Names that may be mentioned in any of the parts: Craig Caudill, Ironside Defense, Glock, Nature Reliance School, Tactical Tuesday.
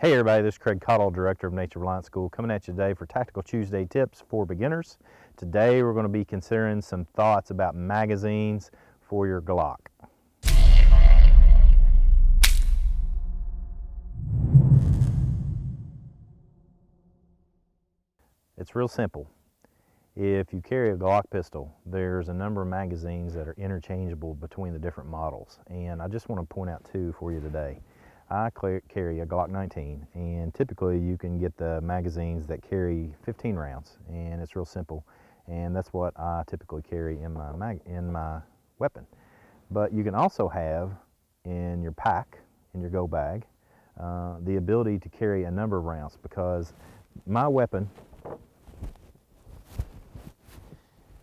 Hey everybody, this is Craig Caudill, Director of Nature Reliance School, coming at you today for Tactical Tuesday tips for beginners. Today we're going to be considering some thoughts about magazines for your Glock. It's real simple. If you carry a Glock pistol, there's a number of magazines that are interchangeable between the different models, and I just want to point out two for you today. I carry a Glock 19, and typically you can get the magazines that carry 15 rounds, and it's real simple, and that's what I typically carry in my weapon. But you can also have in your pack, in your go bag, the ability to carry a number of rounds, because my weapon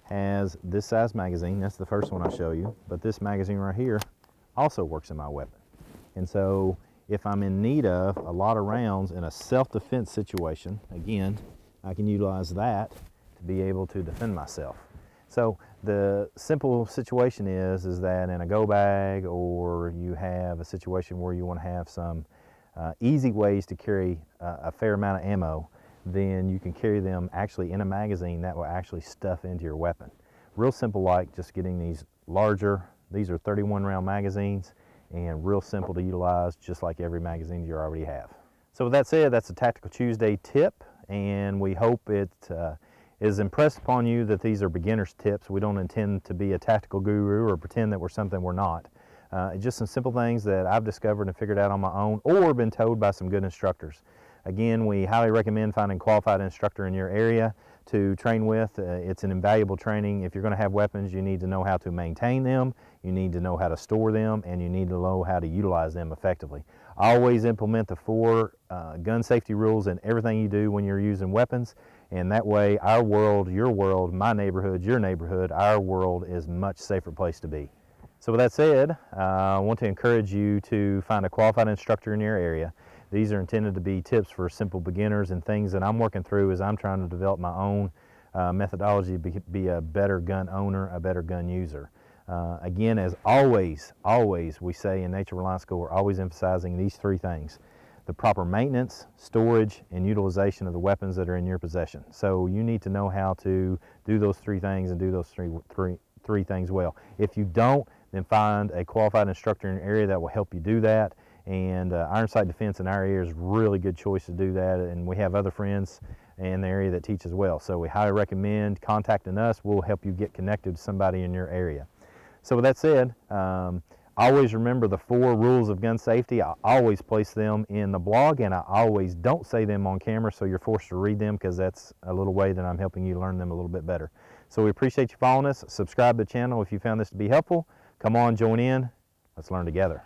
has this size magazine. That's the first one I show you, but this magazine right here also works in my weapon. And so if I'm in need of a lot of rounds in a self-defense situation, again, I can utilize that to be able to defend myself. So the simple situation is that in a go bag, or you have a situation where you want to have some easy ways to carry a fair amount of ammo, then you can carry them actually in a magazine that will actually stuff into your weapon. Real simple, like just getting these larger, these are 31 round magazines, and real simple to utilize, just like every magazine you already have. So with that said, that's a Tactical Tuesday tip, and we hope it is impressed upon you that these are beginner's tips. We don't intend to be a tactical guru or pretend that we're something we're not. Just some simple things that I've discovered and figured out on my own, or been told by some good instructors. Again, we highly recommend finding a qualified instructor in your area to train with. It's an invaluable training. If you're going to have weapons, you need to know how to maintain them, you need to know how to store them, and you need to know how to utilize them effectively. Always implement the four gun safety rules in everything you do when you're using weapons, and that way our world, your world, my neighborhood, your neighborhood, our world is a much safer place to be. So with that said, I want to encourage you to find a qualified instructor in your area. These are intended to be tips for simple beginners and things that I'm working through as I'm trying to develop my own methodology to be a better gun owner, a better gun user. Again, as always we say in Nature Reliance School, we're always emphasizing these three things: the proper maintenance, storage, and utilization of the weapons that are in your possession. So you need to know how to do those three things, and do those three things well. If you don't, then find a qualified instructor in your area that will help you do that. And Ironside Defense in our area is a really good choice to do that, and we have other friends in the area that teach as well. So we highly recommend contacting us. We'll help you get connected to somebody in your area. So with that said, always remember the four rules of gun safety. I always place them in the blog, and I always don't say them on camera, so you're forced to read them, because that's a little way that I'm helping you learn them a little bit better. So we appreciate you following us. Subscribe to the channel if you found this to be helpful. Come on, join in. Let's learn together.